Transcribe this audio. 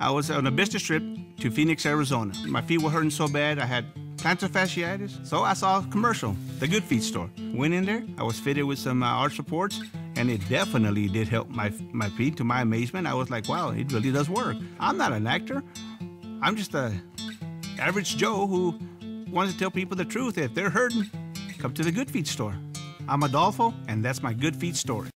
I was on a business trip to Phoenix, Arizona. My feet were hurting so bad, I had plantar fasciitis. So I saw a commercial, the Good Feet store. Went in there, I was fitted with some arch supports, and it definitely did help my feet. To my amazement, I was like, wow, it really does work. I'm not an actor. I'm just a average Joe who wants to tell people the truth. If they're hurting, come to the Good Feet store. I'm Adolfo, and that's my Good Feet story.